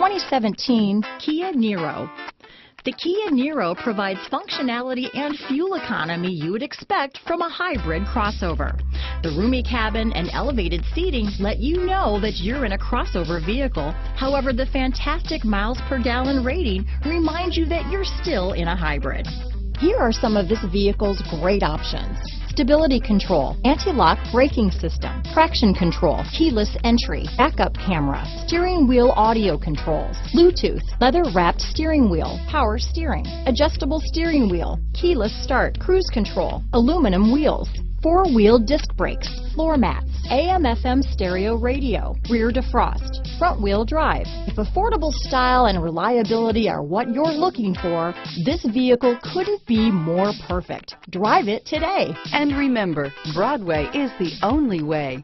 2017 Kia Niro. The Kia Niro provides functionality and fuel economy you would expect from a hybrid crossover. The roomy cabin and elevated seating let you know that you're in a crossover vehicle. However, the fantastic miles per gallon rating reminds you that you're still in a hybrid. Here are some of this vehicle's great options: stability control, anti-lock braking system, traction control, keyless entry, backup camera, steering wheel audio controls, Bluetooth, leather-wrapped steering wheel, power steering, adjustable steering wheel, keyless start, cruise control, aluminum wheels, four-wheel disc brakes, floor mats, AM/FM stereo radio, rear defrost, front-wheel drive. If affordable style and reliability are what you're looking for, this vehicle couldn't be more perfect. Drive it today. And remember, Broadway is the only way.